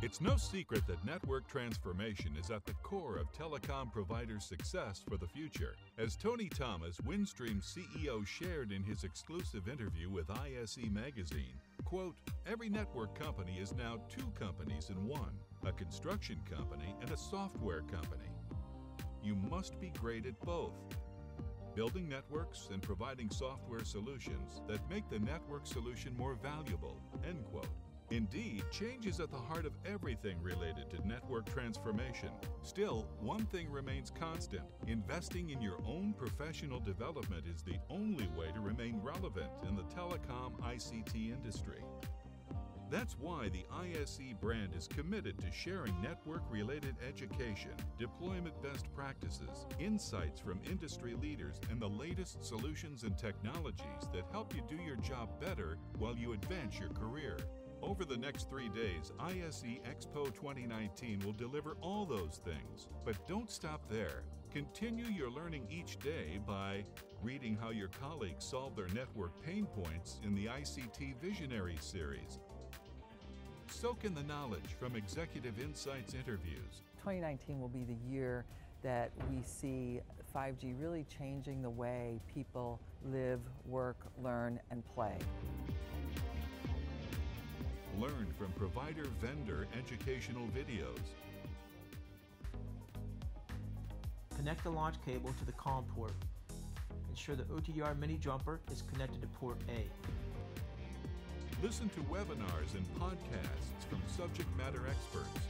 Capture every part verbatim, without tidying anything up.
It's no secret that network transformation is at the core of telecom providers' success for the future. As Tony Thomas, Windstream C E O, shared in his exclusive interview with I S E Magazine, quote, "Every network company is now two companies in one, a construction company and a software company. You must be great at both. Building networks and providing software solutions that make the network solution more valuable," end quote. Indeed, change is at the heart of everything related to network transformation. Still, one thing remains constant. Investing in your own professional development is the only way to remain relevant in the telecom I C T industry. That's why the I S E brand is committed to sharing network-related education, deployment best practices, insights from industry leaders, and the latest solutions and technologies that help you do your job better while you advance your career. Over the next three days, I S E Expo twenty nineteen will deliver all those things. But don't stop there. Continue your learning each day by reading how your colleagues solve their network pain points in the I C T Visionary series. Soak in the knowledge from Executive Insights interviews. twenty nineteen will be the year that we see five G really changing the way people live, work, learn, and play. Learn from provider vendor educational videos. Connect the launch cable to the COM port. Ensure the O T R mini jumper is connected to port A. Listen to webinars and podcasts from subject matter experts.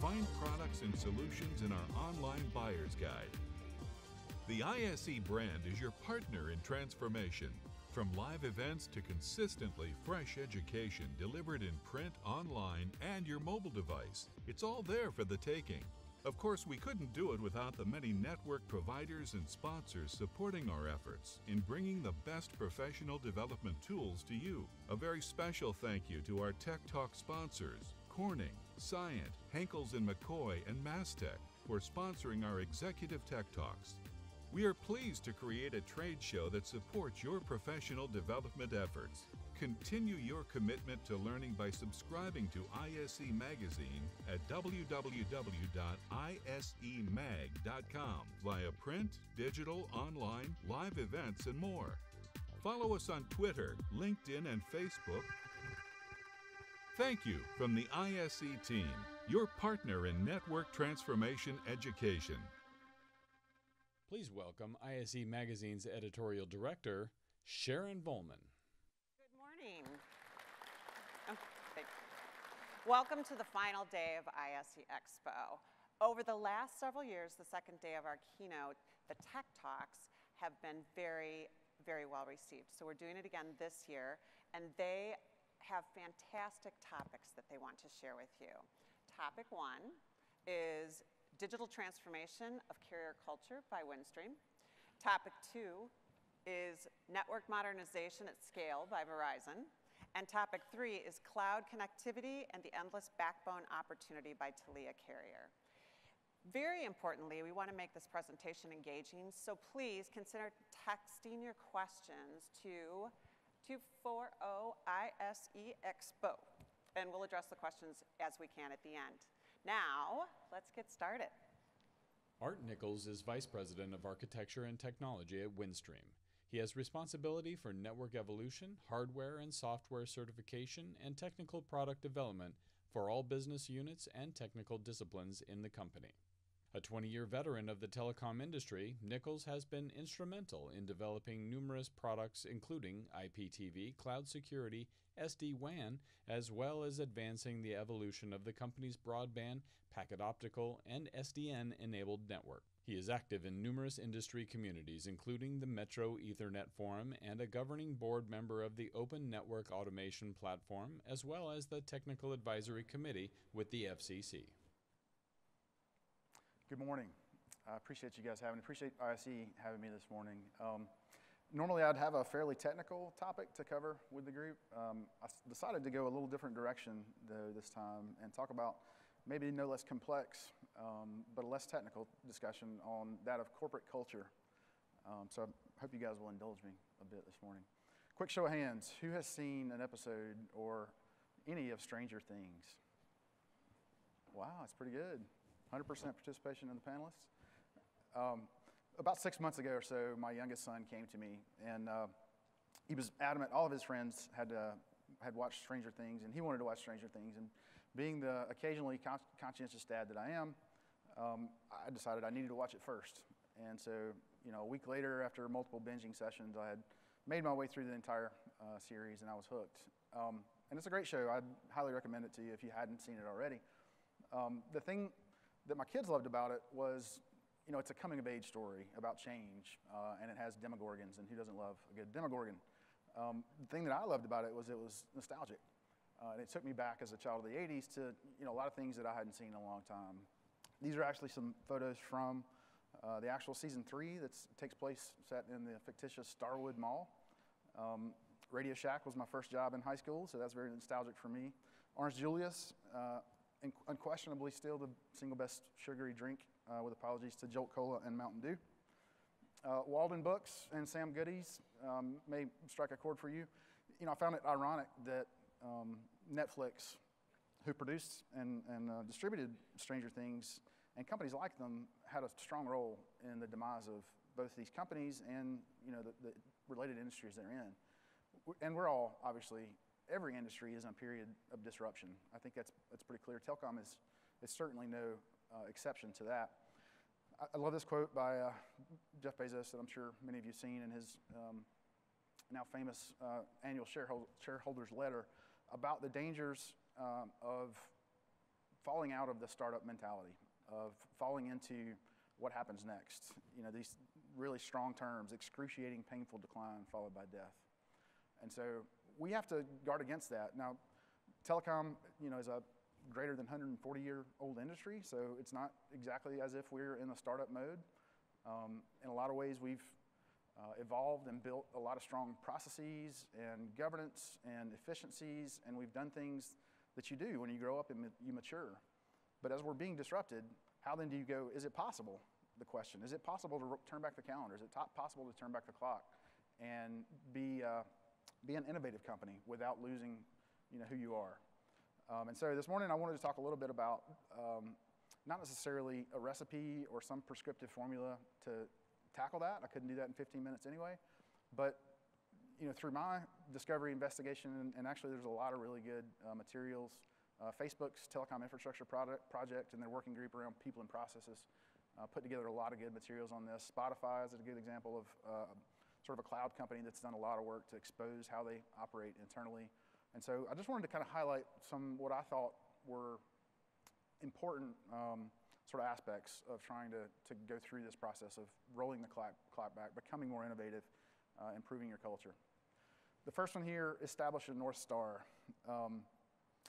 Find products and solutions in our online buyer's guide. The I S E brand is your partner in transformation. From live events to consistently fresh education delivered in print, online, and your mobile device, it's all there for the taking. Of course, we couldn't do it without the many network providers and sponsors supporting our efforts in bringing the best professional development tools to you. A very special thank you to our Tech Talk sponsors, Corning, Sciant, Henkels and McCoy, and Mass Tech, for sponsoring our Executive Tech Talks. We are pleased to create a trade show that supports your professional development efforts. Continue your commitment to learning by subscribing to I S E Magazine at w w w dot I S E mag dot com via print, digital, online, live events, and more. Follow us on Twitter, LinkedIn, and Facebook. Thank you from the I S E team, your partner in network transformation education. Please welcome I S E Magazine's editorial director, Sharon Bowman. Good morning. Oh, thank you. Welcome to the final day of I S E Expo. Over the last several years, the second day of our keynote, the Tech Talks, have been very, very well received. So we're doing it again this year, and they have fantastic topics that they want to share with you. Topic one is Digital Transformation of Carrier Culture by Windstream. Topic two is Network Modernization at Scale by Verizon. And topic three is Cloud Connectivity and the Endless Backbone Opportunity by Telia Carrier. Very importantly, we want to make this presentation engaging, so please consider texting your questions to two four zero I S E Expo, and we'll address the questions as we can at the end. Now, let's get started. Art Nichols is Vice President of Architecture and Technology at Windstream. He has responsibility for network evolution, hardware and software certification, and technical product development for all business units and technical disciplines in the company. A twenty-year veteran of the telecom industry, Nichols has been instrumental in developing numerous products including I P T V, cloud security, S D WAN, as well as advancing the evolution of the company's broadband, packet optical, and S D N-enabled network. He is active in numerous industry communities, including the Metro Ethernet Forum and a governing board member of the Open Network Automation Platform, as well as the Technical Advisory Committee with the F C C. Good morning. I appreciate you guys having me. Appreciate I S E having me this morning. Um, normally, I'd have a fairly technical topic to cover with the group. Um, I decided to go a little different direction, though, this time and talk about maybe no less complex, um, but a less technical discussion on that of corporate culture. Um, so I hope you guys will indulge me a bit this morning. Quick show of hands. Who has seen an episode or any of Stranger Things? Wow, that's pretty good. one hundred percent participation in the panelists. Um, about six months ago or so, my youngest son came to me, and uh, he was adamant. All of his friends had uh, had watched Stranger Things, and he wanted to watch Stranger Things. And being the occasionally con conscientious dad that I am, um, I decided I needed to watch it first. And so, you know, a week later, after multiple binging sessions, I had made my way through the entire uh, series, and I was hooked. Um, and it's a great show. I'd highly recommend it to you if you hadn't seen it already. Um, the thing that my kids loved about it was, you know, it's a coming-of-age story about change, uh, and it has Demogorgons, and who doesn't love a good Demogorgon? Um, the thing that I loved about it was it was nostalgic, uh, and it took me back as a child of the eighties to, you know, a lot of things that I hadn't seen in a long time. These are actually some photos from uh, the actual season three that takes place set in the fictitious Starwood Mall. Um, Radio Shack was my first job in high school, so that's very nostalgic for me. Orange Julius, uh, unquestionably still the single best sugary drink, uh, with apologies to Jolt Cola and Mountain Dew. Uh, Walden Books and Sam Goodies um, may strike a chord for you. You know, I found it ironic that um, Netflix, who produced and, and uh, distributed Stranger Things, and companies like them, had a strong role in the demise of both these companies and, you know, the, the related industries they're in. And we're all, obviously, every industry is in a period of disruption. I think that's, that's pretty clear. Telecom is, is certainly no uh, exception to that. I, I love this quote by uh, Jeff Bezos that I'm sure many of you have seen in his um, now famous uh, annual shareholder, shareholders letter about the dangers um, of falling out of the startup mentality, of falling into what happens next. You know, these really strong terms: excruciating, painful decline followed by death. And so we have to guard against that. Now, telecom, you know, is a greater than one hundred forty year old industry, so it's not exactly as if we're in a startup mode. Um, in a lot of ways, we've uh, evolved and built a lot of strong processes and governance and efficiencies, and we've done things that you do when you grow up and you mature. But as we're being disrupted, how then do you go, is it possible? The question, is it possible to turn back the calendar? Is it possible to turn back the clock and be, uh, be an innovative company without losing, you know, who you are? Um, and so this morning I wanted to talk a little bit about um, not necessarily a recipe or some prescriptive formula to tackle that. I couldn't do that in fifteen minutes anyway. But, you know, through my discovery, investigation, and, and actually there's a lot of really good uh, materials. Uh, Facebook's Telecom Infrastructure product, Project and their working group around people and processes uh, put together a lot of good materials on this. Spotify is a good example of uh, sort of a cloud company that's done a lot of work to expose how they operate internally. And so I just wanted to kind of highlight some what I thought were important um, sort of aspects of trying to, to go through this process of rolling the clock, clock back, becoming more innovative, uh, improving your culture. The first one here, establish a North Star. Um,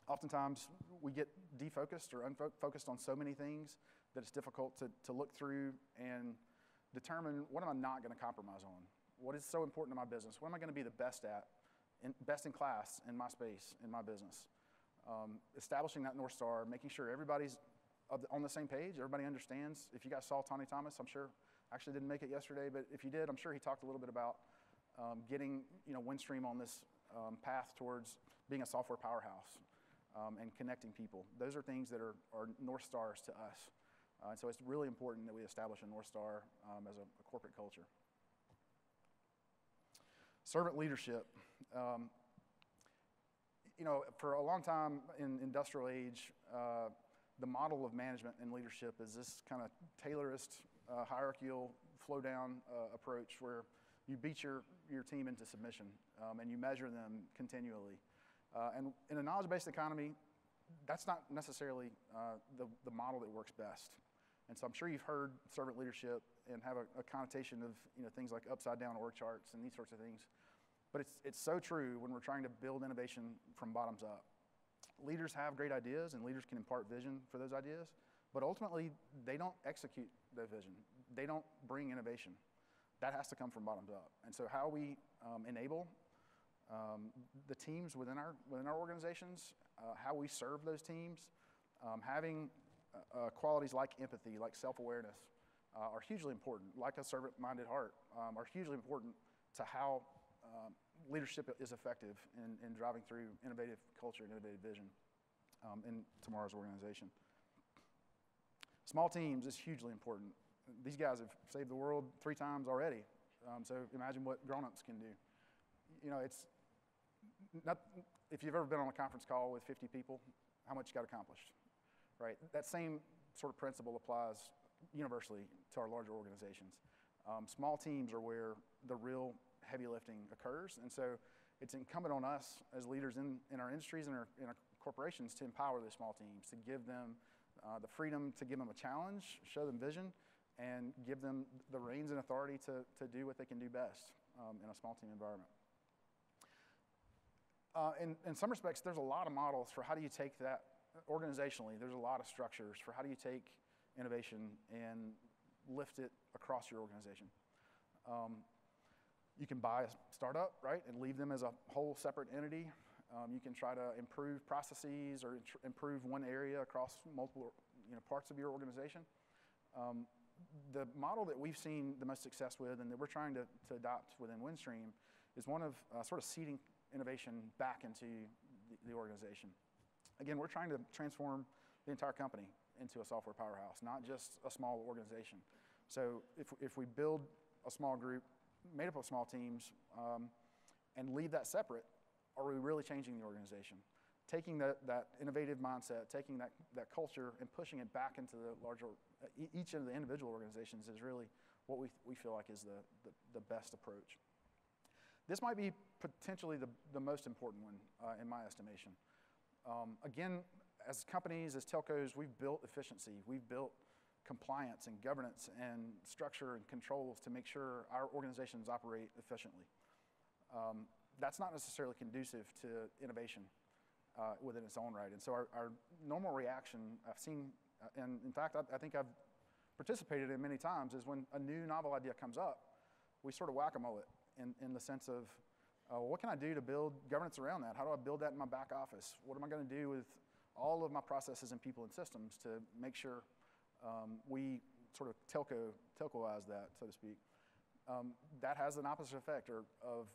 oftentimes we get defocused or unfocused on so many things that it's difficult to, to look through and determine, what am I not gonna compromise on? What is so important to my business? What am I going to be the best at, in, best in class in my space, in my business? Um, establishing that North Star, making sure everybody's on the same page, everybody understands. If you guys saw Tony Thomas, I'm sure, actually didn't make it yesterday, but if you did, I'm sure he talked a little bit about um, getting, you know, Windstream on this um, path towards being a software powerhouse um, and connecting people. Those are things that are, are North Stars to us. Uh, and so it's really important that we establish a North Star um, as a, a corporate culture. Servant leadership. Um, you know, for a long time in industrial age, uh, the model of management and leadership is this kind of Taylorist, uh, hierarchical, flow-down uh, approach where you beat your, your team into submission um, and you measure them continually. Uh, and in a knowledge-based economy, that's not necessarily uh, the, the model that works best. And so I'm sure you've heard servant leadership and have a, a connotation of, you know, things like upside down org charts and these sorts of things. But it's, it's so true when we're trying to build innovation from bottoms up. Leaders have great ideas and leaders can impart vision for those ideas, but ultimately they don't execute that vision. They don't bring innovation. That has to come from bottoms up. And so how we um, enable um, the teams within our, within our organizations, uh, how we serve those teams, um, having Uh, qualities like empathy, like self-awareness, uh, are hugely important, like a servant-minded heart, um, are hugely important to how um, leadership is effective in, in driving through innovative culture and innovative vision um, in tomorrow's organization. Small teams is hugely important. These guys have saved the world three times already. Um, so imagine what grown-ups can do. You know, it's not, if you've ever been on a conference call with fifty people, how much you got accomplished, right? That same sort of principle applies universally to our larger organizations. Um, small teams are where the real heavy lifting occurs, and so it's incumbent on us as leaders in, in our industries and our, in our corporations to empower those small teams, to give them uh, the freedom, to give them a challenge, show them vision, and give them the reins and authority to, to do what they can do best um, in a small team environment. Uh, in, in some respects, there's a lot of models for how do you take that organizationally. There's a lot of structures for how do you take innovation and lift it across your organization. Um, you can buy a startup, right, and leave them as a whole separate entity. Um, you can try to improve processes or improve one area across multiple, you know, parts of your organization. Um, the model that we've seen the most success with and that we're trying to, to adopt within Windstream is one of uh, sort of seeding innovation back into the, the organization. Again, we're trying to transform the entire company into a software powerhouse, not just a small organization. So if, if we build a small group made up of small teams um, and leave that separate, are we really changing the organization? Taking that, that innovative mindset, taking that, that culture and pushing it back into the larger, each of the individual organizations is really what we, we feel like is the, the, the best approach. This might be potentially the, the most important one uh, in my estimation. Um, again, as companies, as telcos, we've built efficiency, we've built compliance and governance and structure and controls to make sure our organizations operate efficiently. Um, that's not necessarily conducive to innovation uh, within its own right. And so our, our normal reaction I've seen, and in fact, I, I think I've participated in many times, is when a new novel idea comes up, we sort of whack-a-mole it in, in the sense of, uh, what can I do to build governance around that? How do I build that in my back office? What am I gonna do with all of my processes and people and systems to make sure um, we sort of telco, telcoize that, so to speak? Um, that has an opposite effect or, of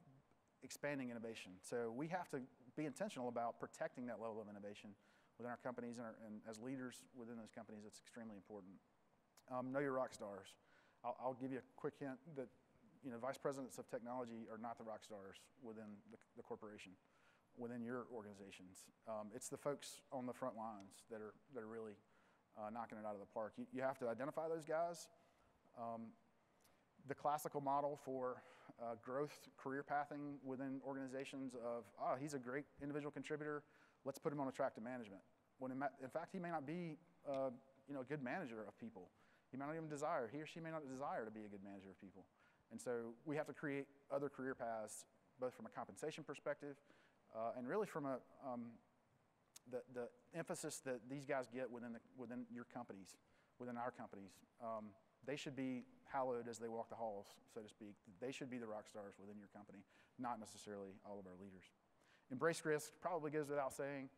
expanding innovation. So we have to be intentional about protecting that level of innovation within our companies and, our, and as leaders within those companies, it's extremely important. Um, know your rock stars. I'll, I'll give you a quick hint that you know, vice presidents of technology are not the rock stars within the, the corporation. Within your organizations. Um, it's the folks on the front lines that are, that are really uh, knocking it out of the park. You, you have to identify those guys. Um, the classical model for uh, growth, career pathing within organizations of, oh, he's a great individual contributor, let's put him on a track to management. When in, in fact, he may not be uh, you know, a good manager of people. He may not even desire, he or she may not desire to be a good manager of people. And so we have to create other career paths, both from a compensation perspective, Uh, and really from a, um, the, the emphasis that these guys get within, the, within your companies, within our companies, um, they should be hallowed as they walk the halls, so to speak. They should be the rock stars within your company, not necessarily all of our leaders. Embrace risk probably goes without saying.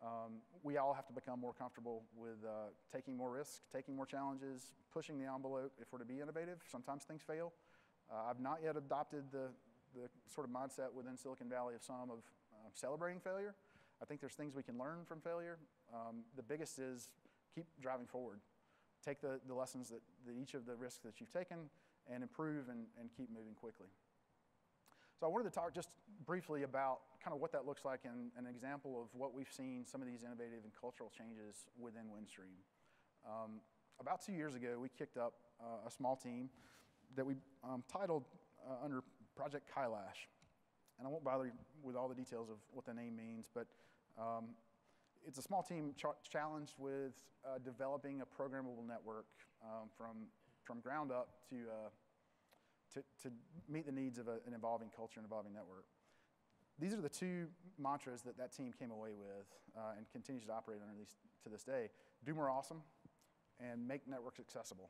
Um, we all have to become more comfortable with uh, taking more risk, taking more challenges, pushing the envelope if we're to be innovative. Sometimes things fail. Uh, I've not yet adopted the, the sort of mindset within Silicon Valley of some of Uh, celebrating failure. I think there's things we can learn from failure. Um, the biggest is keep driving forward. Take the, the lessons that, that each of the risks that you've taken and improve and, and keep moving quickly. So I wanted to talk just briefly about kind of what that looks like and an example of what we've seen, some of these innovative and cultural changes within Windstream. Um, about two years ago, we kicked up uh, a small team that we um, titled uh, under Project Kailash. And I won't bother you with all the details of what the name means, but um, it's a small team ch challenged with uh, developing a programmable network um, from, from ground up to, uh, to, to meet the needs of a, an evolving culture and evolving network. These are the two mantras that that team came away with uh, and continues to operate under these to this day. Do more awesome and make networks accessible.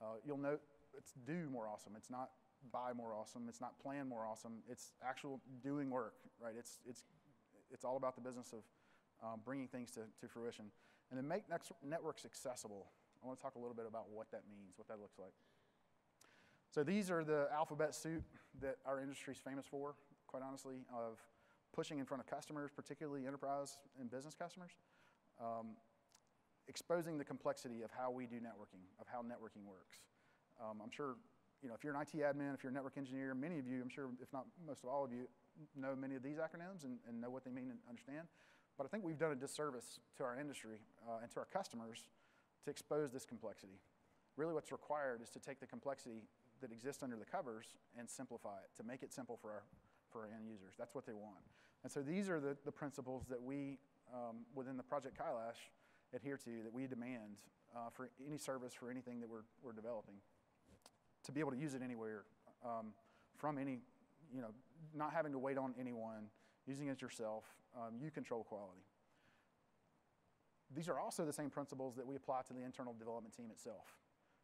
Uh, you'll note it's do more awesome. It's not buy more awesome, it's not plan more awesome, it's actual doing work, right? It's, it's, it's all about the business of um, bringing things to, to fruition. And then make next networks accessible. I want to talk a little bit about what that means, what that looks like. So these are the alphabet soup that our industry is famous for, quite honestly, of pushing in front of customers, particularly enterprise and business customers, um, exposing the complexity of how we do networking, of how networking works. Um, I'm sure, you know, if you're an I T admin, if you're a network engineer, many of you, I'm sure, if not most of all of you, know many of these acronyms and, and know what they mean and understand. But I think we've done a disservice to our industry uh, and to our customers to expose this complexity. Really what's required is to take the complexity that exists under the covers and simplify it, to make it simple for our, for our end users. That's what they want. And so these are the, the principles that we, um, within the Project Kailash, adhere to, that we demand uh, for any service, for anything that we're, we're developing, to be able to use it anywhere, um, from any, you know, not having to wait on anyone, using it yourself, um, you control quality. These are also the same principles that we apply to the internal development team itself.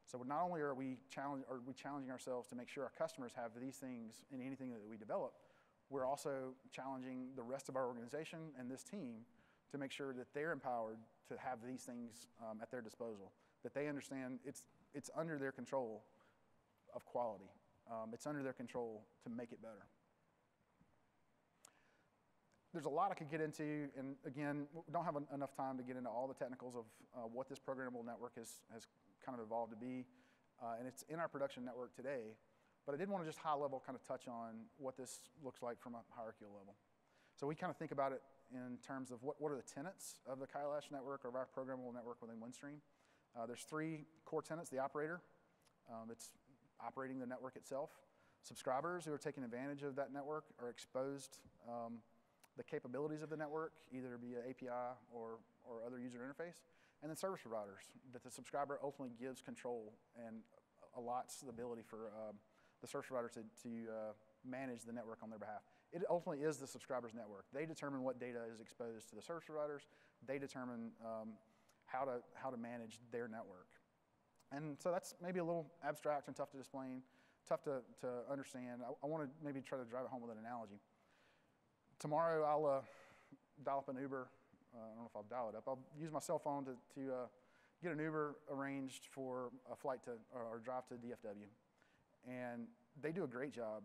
So not only are we, challenge, are we challenging ourselves to make sure our customers have these things in anything that we develop, we're also challenging the rest of our organization and this team to make sure that they're empowered to have these things um, at their disposal, that they understand it's, it's under their control of quality. Um, it's under their control to make it better. There's a lot I could get into, and again, we don't have en enough time to get into all the technicals of uh, what this programmable network has, has kind of evolved to be, uh, and it's in our production network today, but I did want to just high level kind of touch on what this looks like from a hierarchical level. So we kind of think about it in terms of what, what are the tenets of the Kailash network, or of our programmable network within Windstream. Uh, there's three core tenets: the operator, um, it's operating the network itself; subscribers, who are taking advantage of that network, are exposed um, the capabilities of the network, either via A P I or, or other user interface; and then service providers, that the subscriber ultimately gives control and allots the ability for um, the service provider to, to uh, manage the network on their behalf. It ultimately is the subscriber's network. They determine what data is exposed to the service providers. They determine um, how, to, how to manage their network. And so that's maybe a little abstract and tough to explain, tough to, to understand. I, I want to maybe try to drive it home with an analogy. Tomorrow I'll uh, dial up an Uber. Uh, I don't know if I'll dial it up. I'll use my cell phone to, to uh, get an Uber arranged for a flight to or, or drive to D F W. And they do a great job,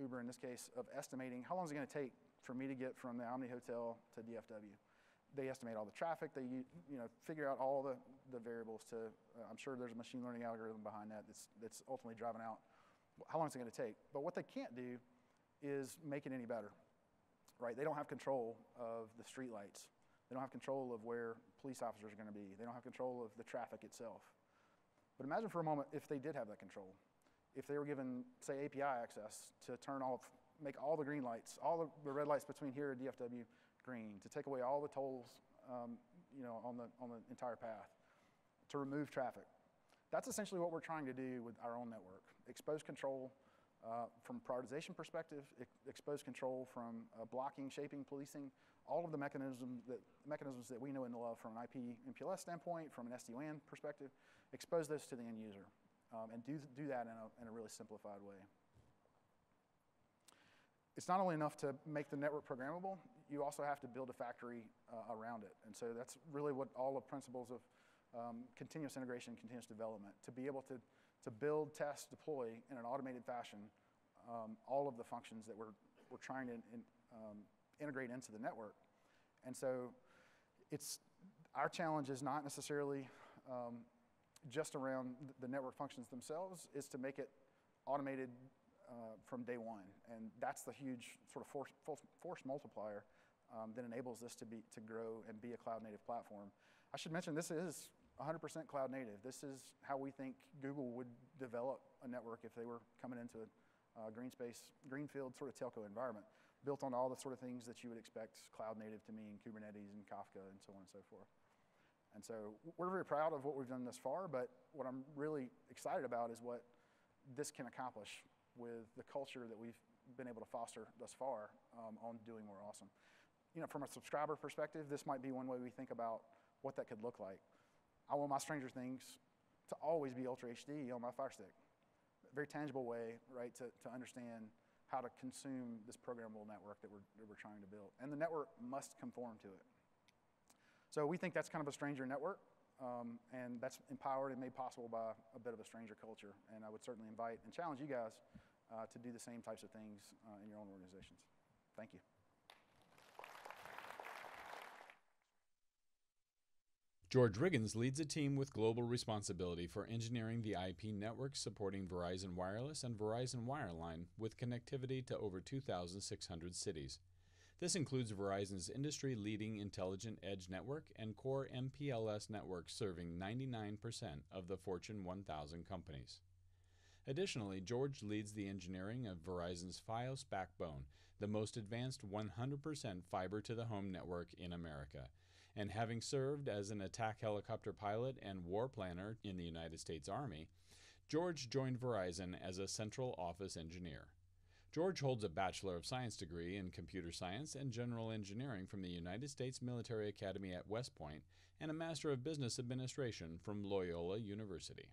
Uber in this case, of estimating how long is it going to take for me to get from the Omni Hotel to D F W. They estimate all the traffic. They you know figure out all the, the variables to, uh, I'm sure there's a machine learning algorithm behind that that's, that's ultimately driving out how long is it going to take. But what they can't do is make it any better. Right? They don't have control of the streetlights. They don't have control of where police officers are going to be. They don't have control of the traffic itself. But imagine for a moment if they did have that control. If they were given, say, A P I access to turn off, make all the green lights, all the red lights between here and D F W green, to take away all the tolls, um, you know, on the on the entire path, to remove traffic. That's essentially what we're trying to do with our own network: expose control. Uh, from prioritization perspective, ex expose control from uh, blocking, shaping, policing, all of the mechanisms that, mechanisms that we know and love from an I P M P L S standpoint, from an S D WAN perspective, expose those to the end user, um, and do, do that in a, in a really simplified way. It's not only enough to make the network programmable, you also have to build a factory uh, around it. And so that's really what all the principles of um, continuous integration, continuous development, to be able to to build, test, deploy in an automated fashion um, all of the functions that we're, we're trying to in, um, integrate into the network. And so it's, our challenge is not necessarily um, just around the network functions themselves, it's to make it automated uh, from day one. And that's the huge sort of force, force, force multiplier um, that enables this to, be, to grow and be a cloud-native platform. I should mention this is one hundred percent cloud native. This is how we think Google would develop a network if they were coming into a, a green space, greenfield sort of telco environment, built on all the sort of things that you would expect cloud native to mean, Kubernetes and Kafka and so on and so forth. And so we're very proud of what we've done thus far, but what I'm really excited about is what this can accomplish with the culture that we've been able to foster thus far um, on doing more awesome. You know, from a subscriber perspective, this might be one way we think about what that could look like. I want my Stranger Things to always be Ultra H D on my Fire Stick. A very tangible way, right, to, to understand how to consume this programmable network that we're, that we're trying to build. And the network must conform to it. So we think that's kind of a stranger network. Um, and that's empowered and made possible by a bit of a stranger culture. And I would certainly invite and challenge you guys uh, to do the same types of things uh, in your own organizations. Thank you. George Riggins leads a team with global responsibility for engineering the I P network supporting Verizon Wireless and Verizon Wireline with connectivity to over two thousand six hundred cities. This includes Verizon's industry-leading Intelligent Edge Network and core M P L S network serving ninety-nine percent of the Fortune one thousand companies. Additionally, George leads the engineering of Verizon's Fios backbone, the most advanced one hundred percent fiber-to-the-home network in America. And having served as an attack helicopter pilot and war planner in the United States Army, George joined Verizon as a central office engineer. George holds a Bachelor of Science degree in Computer Science and General Engineering from the United States Military Academy at West Point and a Master of Business Administration from Loyola University.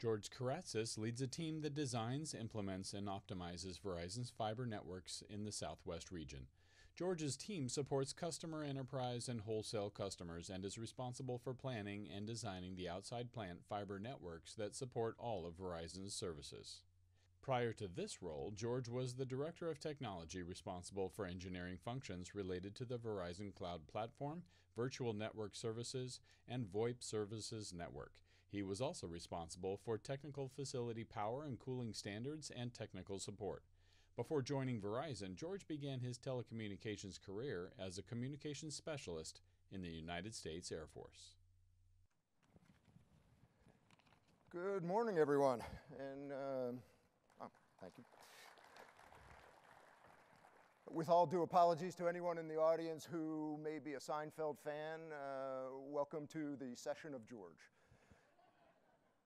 George Karatzis leads a team that designs, implements, and optimizes Verizon's fiber networks in the Southwest region. George's team supports customer, enterprise, and wholesale customers and is responsible for planning and designing the outside plant fiber networks that support all of Verizon's services. Prior to this role, George was the Director of Technology responsible for engineering functions related to the Verizon Cloud Platform, Virtual Network Services, and VoIP Services Network. He was also responsible for technical facility power and cooling standards and technical support. Before joining Verizon, George began his telecommunications career as a communications specialist in the United States Air Force. Good morning, everyone. And uh, oh, thank you. With all due apologies to anyone in the audience who may be a Seinfeld fan, uh, welcome to the session of George.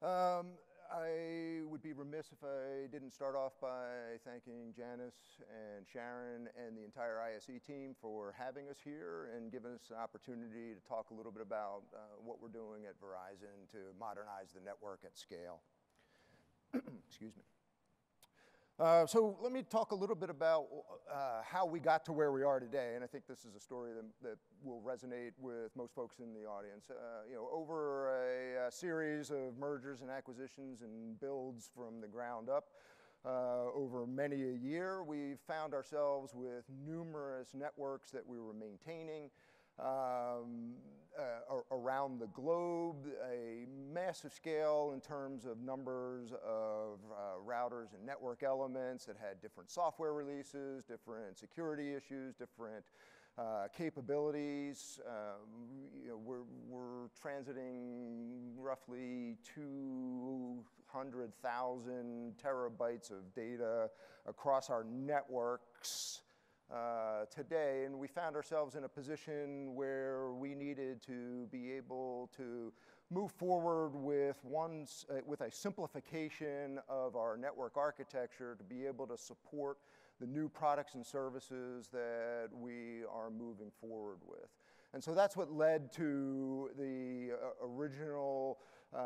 Um, I would be remiss if I didn't start off by thanking Janice and Sharon and the entire I S E team for having us here and giving us an opportunity to talk a little bit about uh, what we're doing at Verizon to modernize the network at scale. Excuse me. Uh, so let me talk a little bit about uh, how we got to where we are today, and I think this is a story that, that will resonate with most folks in the audience. Uh, you know, over a, a series of mergers and acquisitions and builds from the ground up, uh, over many a year, we found ourselves with numerous networks that we were maintaining Um, uh, around the globe, a massive scale in terms of numbers of uh, routers and network elements that had different software releases, different security issues, different uh, capabilities. Um, you know, we're, we're transiting roughly two hundred thousand terabytes of data across our networks Uh, today, and we found ourselves in a position where we needed to be able to move forward with one, uh, with a simplification of our network architecture to be able to support the new products and services that we are moving forward with. And so that's what led to the uh, original uh,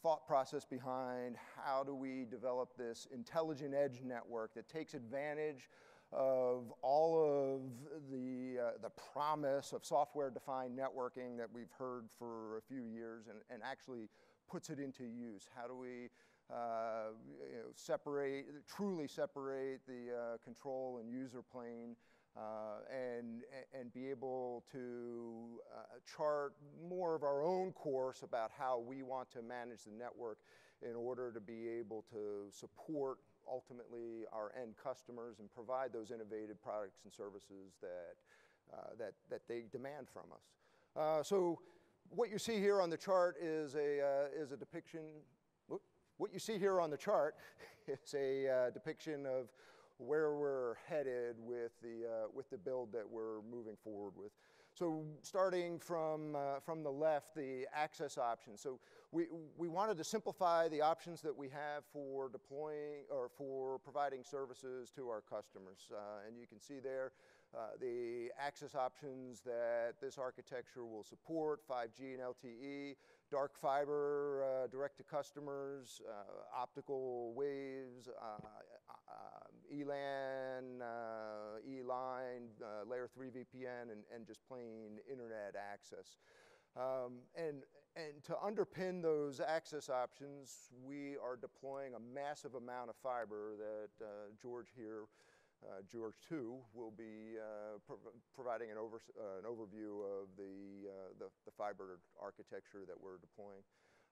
thought process behind how do we develop this intelligent edge network that takes advantage of all of the, uh, the promise of software-defined networking that we've heard for a few years and, and actually puts it into use. How do we uh, you know, separate, truly separate the uh, control and user plane uh, and, and be able to uh, chart more of our own course about how we want to manage the network in order to be able to support ultimately our end customers and provide those innovative products and services that, uh, that, that they demand from us. Uh, so what you see here on the chart is a, uh, is a depiction, what you see here on the chart is a uh, depiction of where we're headed with the, uh, with the build that we're moving forward with. So starting from, uh, from the left, the access options. So we, we wanted to simplify the options that we have for deploying or for providing services to our customers. Uh, and you can see there uh, the access options that this architecture will support, five G and L T E, dark fiber, uh, direct to customers, uh, optical waves, uh, uh, E LAN, uh, E line, uh, layer three V P N, and, and just plain internet access. Um, and, and to underpin those access options, we are deploying a massive amount of fiber that uh, George here, uh, George two, will be uh, pro providing an, over, uh, an overview of the, uh, the, the fiber architecture that we're deploying.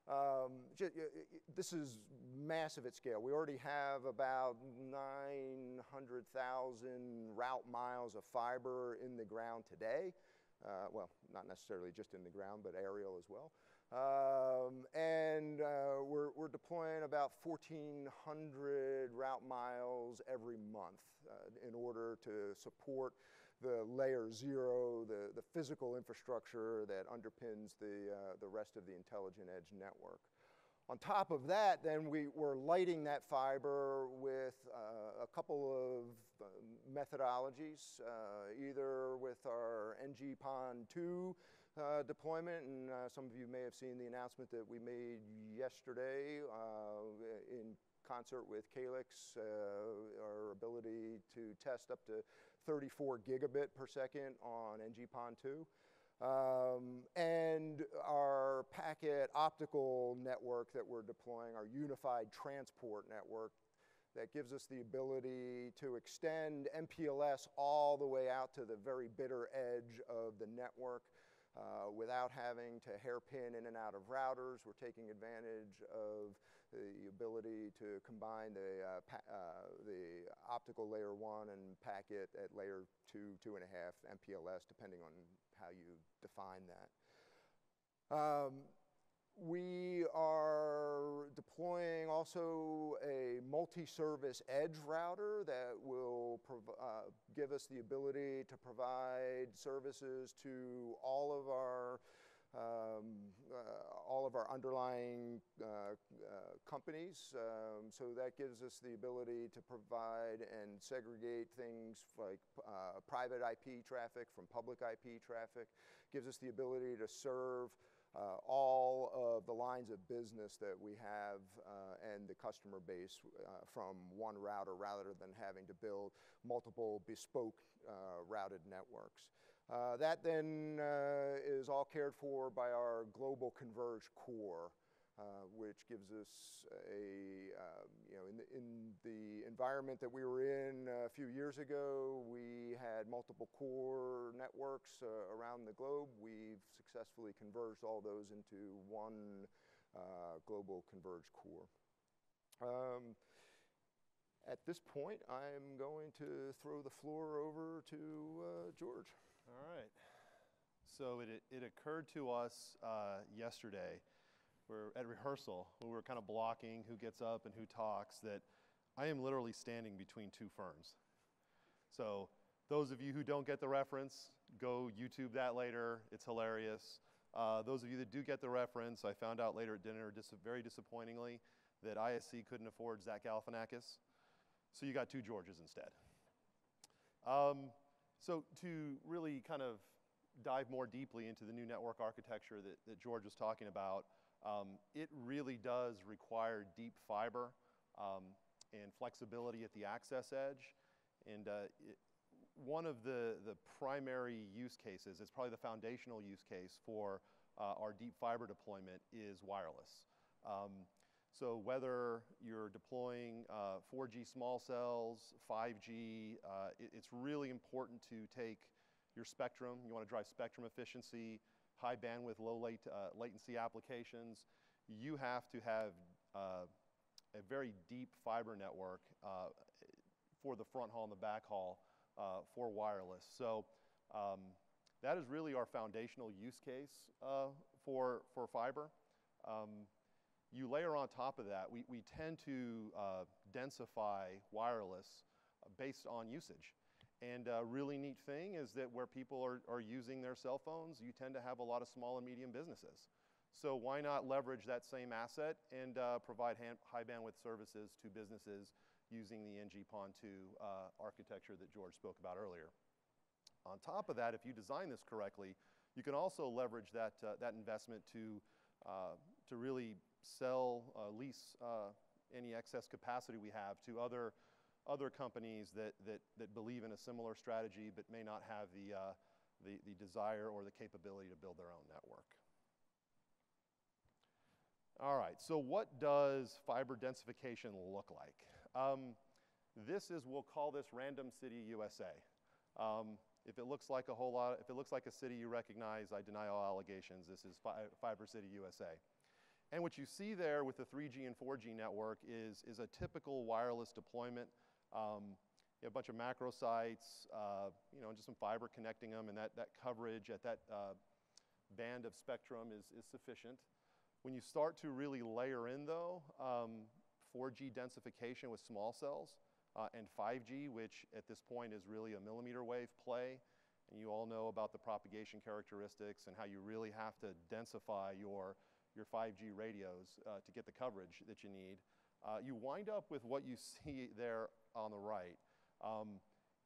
Um, this is massive at scale. We already have about nine hundred thousand route miles of fiber in the ground today. Uh, well, not necessarily just in the ground, but aerial as well. Um, and uh, we're, we're deploying about fourteen hundred route miles every month uh, in order to support the layer zero, the, the physical infrastructure that underpins the, uh, the rest of the Intelligent Edge Network. On top of that, then we were lighting that fiber with uh, a couple of uh, methodologies, uh, either with our N G P O N two uh, deployment, and uh, some of you may have seen the announcement that we made yesterday uh, in concert with Calix, uh, our ability to test up to thirty-four gigabit per second on N G P O N two. Um, and our packet optical network that we're deploying, our unified transport network, that gives us the ability to extend M P L S all the way out to the very bitter edge of the network uh, without having to hairpin in and out of routers. We're taking advantage of the ability to combine the, uh, pa uh, the optical layer one and packet at layer two, two and a half M P L S, depending on how you define that. Um, we are deploying also a multi-service edge router that will uh, give us the ability to provide services to all of our Um, uh, all of our underlying uh, uh, companies. Um, so that gives us the ability to provide and segregate things like uh, private I P traffic from public I P traffic. Gives us the ability to serve uh, all of the lines of business that we have uh, and the customer base uh, from one router rather than having to build multiple bespoke uh, routed networks. Uh, that then uh, is all cared for by our global converged core, uh, which gives us a, uh, you know, in the, in the environment that we were in a few years ago, we had multiple core networks uh, around the globe. We've successfully converged all those into one uh, global converged core. Um, at this point, I'm going to throw the floor over to uh, George. All right, so it, it occurred to us uh, yesterday, we're at rehearsal, we were kind of blocking who gets up and who talks, that I am literally standing between two firms. So those of you who don't get the reference, go YouTube that later, it's hilarious. Uh, those of you that do get the reference, I found out later at dinner, dis very disappointingly, that I S E couldn't afford Zach Galifianakis, so you got two Georges instead. Um, So to really kind of dive more deeply into the new network architecture that, that George was talking about, um, it really does require deep fiber um, and flexibility at the access edge. And uh, it, one of the, the primary use cases, it's probably the foundational use case for uh, our deep fiber deployment, is wireless. Um, So whether you're deploying uh, four G small cells, five G, uh, it, it's really important to take your spectrum. You want to drive spectrum efficiency, high bandwidth, low late, uh, latency applications. You have to have uh, a very deep fiber network uh, for the front haul and the back haul uh, for wireless. So um, that is really our foundational use case uh, for, for fiber. Um, You layer on top of that, we, we tend to uh, densify wireless based on usage. And a really neat thing is that where people are, are using their cell phones, you tend to have a lot of small and medium businesses. So why not leverage that same asset and uh, provide hand, high bandwidth services to businesses using the N G P O N two uh, architecture that George spoke about earlier. On top of that, if you design this correctly, you can also leverage that, uh, that investment to, uh, to really sell, uh, lease uh, any excess capacity we have to other other companies that that that believe in a similar strategy but may not have the uh, the, the desire or the capability to build their own network. All right, so what does fiber densification look like? Um, this is, we'll call this Random City U S A. Um, if it looks like a whole lot, if it looks like a city you recognize, I deny all allegations. This is fi Fiber City U S A. And what you see there with the three G and four G network is, is a typical wireless deployment. Um, you have a bunch of macro sites, uh, you know, and just some fiber connecting them, and that, that coverage at that uh, band of spectrum is, is sufficient. When you start to really layer in, though, um, four G densification with small cells uh, and five G, which at this point is really a millimeter wave play, and you all know about the propagation characteristics and how you really have to densify your your five G radios uh, to get the coverage that you need, uh, you wind up with what you see there on the right, um,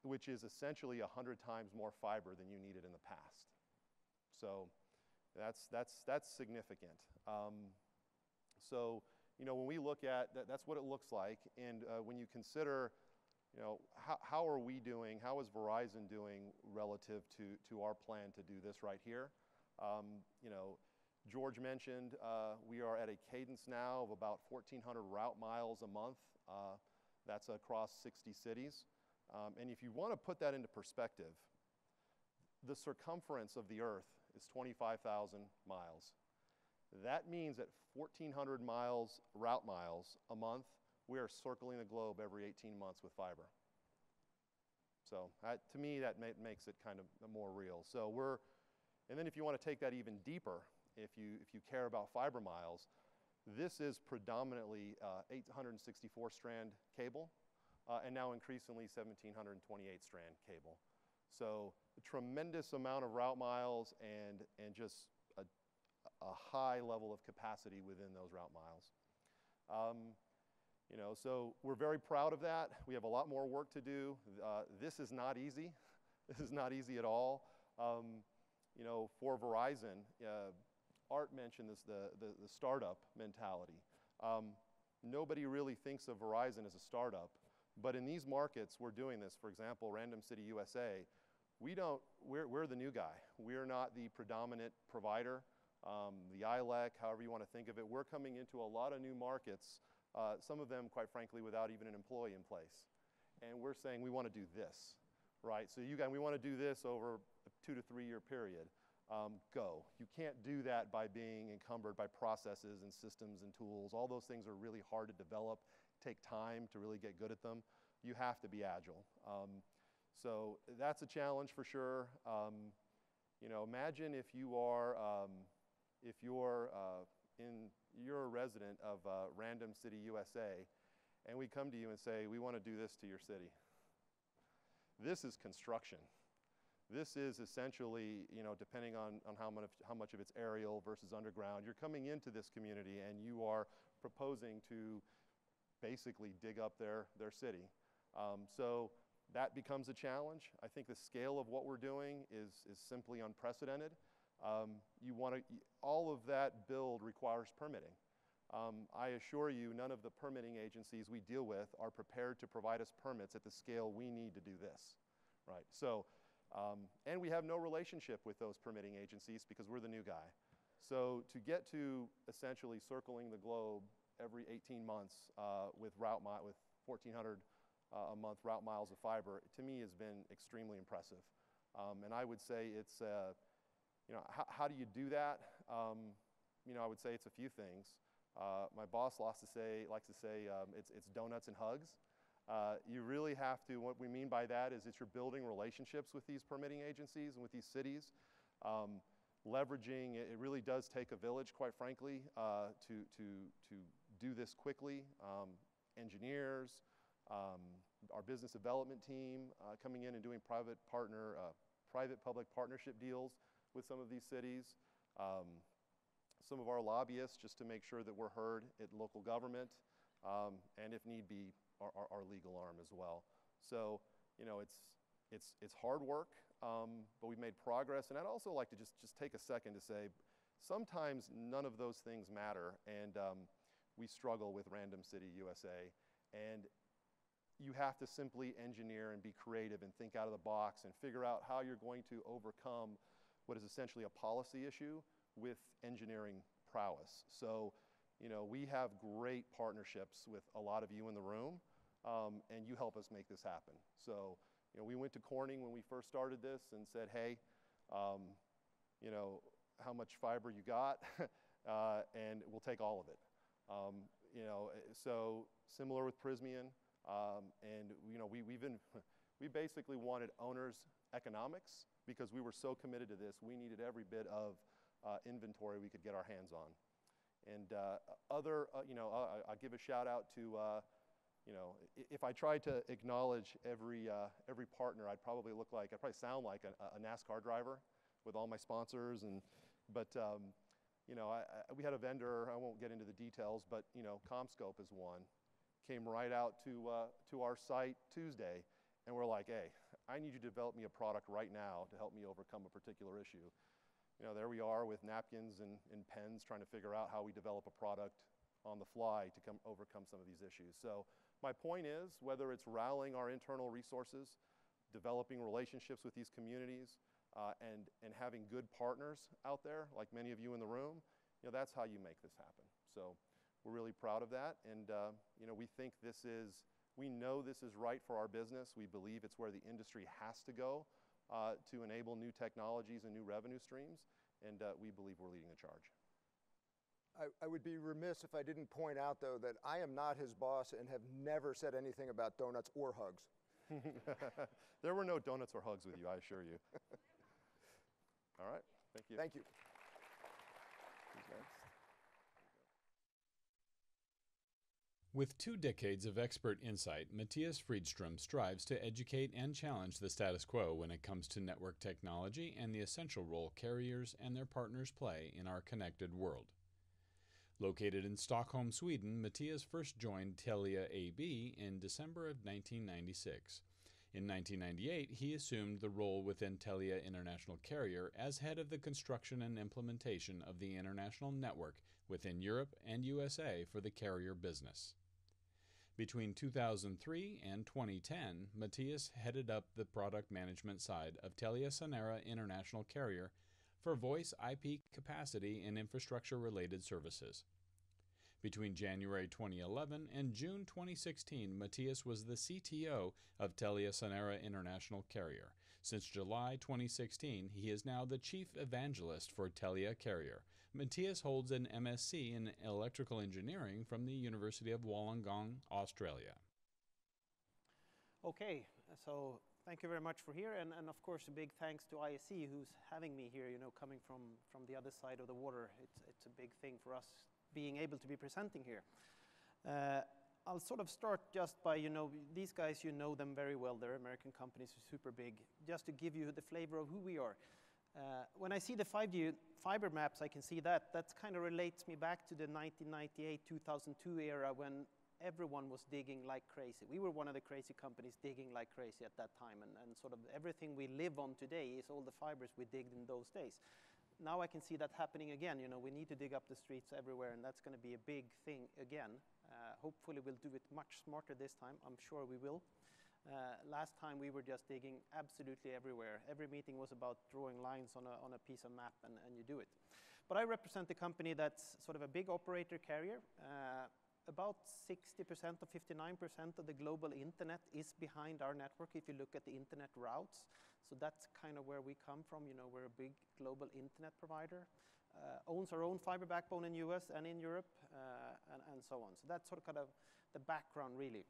which is essentially one hundred times more fiber than you needed in the past. So that's, that's, that's significant. Um, so, you know, when we look at that, that's what it looks like. And uh, when you consider, you know, how, how are we doing, how is Verizon doing relative to, to our plan to do this right here? Um, you know, George mentioned uh, we are at a cadence now of about fourteen hundred route miles a month. Uh, that's across sixty cities. Um, and if you want to put that into perspective, the circumference of the Earth is twenty-five thousand miles. That means at fourteen hundred miles, route miles a month, we are circling the globe every eighteen months with fiber. So uh, to me, that ma makes it kind of more real. So we're, and then if you want to take that even deeper, if you, if you care about fiber miles, this is predominantly uh, eight hundred sixty-four strand cable, uh, and now increasingly one thousand seven hundred twenty-eight strand cable. So a tremendous amount of route miles and, and just a, a high level of capacity within those route miles. Um, you know, so we're very proud of that. We have a lot more work to do. Uh, this is not easy. This is not easy at all. Um, you know, for Verizon, uh, Art mentioned this, the, the, the startup mentality. Um, nobody really thinks of Verizon as a startup. But in these markets, we're doing this. For example, Random City U S A, we don't, we're, we're the new guy. We're not the predominant provider, um, the I L E C, however you want to think of it. We're coming into a lot of new markets, uh, some of them, quite frankly, without even an employee in place. And we're saying we want to do this, right? So you guys, we want to do this over a two to three year period. Um, go. You can't do that by being encumbered by processes and systems and tools. All those things are really hard to develop, take time to really get good at them. You have to be agile. Um, so that's a challenge for sure. Um, you know, imagine if you are, um, if you're uh, in, you're a resident of uh, Random City U S A, and we come to you and say, we want to do this to your city. This is construction. This is essentially, you know, depending on, on how, much, how much of it's aerial versus underground, you're coming into this community and you are proposing to basically dig up their, their city. Um, so that becomes a challenge. I think the scale of what we're doing is, is simply unprecedented. Um, you want to, all of that build requires permitting. Um, I assure you, none of the permitting agencies we deal with are prepared to provide us permits at the scale we need to do this, right? So. Um, and we have no relationship with those permitting agencies because we're the new guy. So to get to essentially circling the globe every eighteen months uh, with route mi with fourteen hundred uh, a month route miles of fiber, to me has been extremely impressive. Um, and I would say it's, uh, you know, how, how do you do that? Um, you know, I would say it's a few things. Uh, my boss likes to say, likes to say um, it's, it's donuts and hugs. Uh, you really have to, what we mean by that is that you're building relationships with these permitting agencies and with these cities. Um, leveraging, it really does take a village, quite frankly, uh, to, to, to do this quickly. Um, engineers, um, our business development team uh, coming in and doing private partner, uh, private public partnership deals with some of these cities. Um, some of our lobbyists just to make sure that we're heard at local government um, and if need be, Our, our legal arm as well. So, you know, it's, it's, it's hard work, um, but we've made progress. And I'd also like to just, just take a second to say, sometimes none of those things matter. And um, we struggle with Random City U S A. And you have to simply engineer and be creative and think out of the box and figure out how you're going to overcome what is essentially a policy issue with engineering prowess. So you know, we have great partnerships with a lot of you in the room, um, and you help us make this happen. So, you know, we went to Corning when we first started this and said, hey, um, you know, how much fiber you got, uh, and we'll take all of it. Um, you know, so similar with Prismian, um, and you know, we we've been, we basically wanted owners' economics because we were so committed to this. We needed every bit of uh, inventory we could get our hands on. And uh, other, uh, you know, uh, I'll give a shout out to, uh, you know, if I tried to acknowledge every uh, every partner, I'd probably look like, I'd probably sound like a, a NASCAR driver with all my sponsors. And but um, you know, I, I, we had a vendor. I won't get into the details, but you know, CommScope is one. Came right out to uh, to our site Tuesday, and we're like, hey, I need you to develop me a product right now to help me overcome a particular issue. You know, there we are with napkins and, and pens trying to figure out how we develop a product on the fly to come overcome some of these issues. So my point is, whether it's rallying our internal resources, developing relationships with these communities, uh, and, and having good partners out there, like many of you in the room, you know, that's how you make this happen. So we're really proud of that. And uh, you know, we think this is, we know this is right for our business. We believe it's where the industry has to go uh, to enable new technologies and new revenue streams. And uh, we believe we're leading the charge. I, I would be remiss if I didn't point out, though, that I am not his boss and have never said anything about donuts or hugs. There were no donuts or hugs with you, I assure you. All right, thank you. Thank you. Who's next? With two decades of expert insight, Matthias Friedstrom strives to educate and challenge the status quo when it comes to network technology and the essential role carriers and their partners play in our connected world. Located in Stockholm, Sweden, Matthias first joined Telia A B in December of nineteen ninety-six. In nineteen ninety-eight, he assumed the role within Telia International Carrier as head of the construction and implementation of the international network within Europe and U S A for the carrier business. Between two thousand three and twenty ten, Matthias headed up the product management side of Telia Sonera International Carrier for voice I P capacity and infrastructure-related services. Between January twenty eleven and June twenty sixteen, Matthias was the C T O of Telia Sonera International Carrier. Since July twenty sixteen, he is now the Chief Evangelist for Telia Carrier. Matthias holds an M S C in Electrical Engineering from the University of Wollongong, Australia. Okay, so thank you very much for here, and, and of course a big thanks to I S E who's having me here, you know, coming from, from the other side of the water. It's, it's a big thing for us being able to be presenting here. Uh, I'll sort of start just by, you know, these guys, you know them very well. They're American companies, super big. Just to give you the flavor of who we are. Uh, when I see the five G fiber maps, I can see that. That kind of relates me back to the nineteen ninety-eight, two thousand two era when everyone was digging like crazy. We were one of the crazy companies digging like crazy at that time. And, and sort of everything we live on today is all the fibers we digged in those days. Now I can see that happening again. You know, we need to dig up the streets everywhere, and that's going to be a big thing again. Uh, hopefully we'll do it much smarter this time. I'm sure we will. Uh, last time we were just digging absolutely everywhere. Every meeting was about drawing lines on a, on a piece of map, and, and you do it. But I represent a company that's sort of a big operator carrier. Uh, about sixty percent or fifty-nine percent of the global internet is behind our network if you look at the internet routes. So that's kind of where we come from. You know, we're a big global internet provider, uh, owns our own fiber backbone in the U S and in Europe, uh, and, and so on. So that's sort of kind of the background really.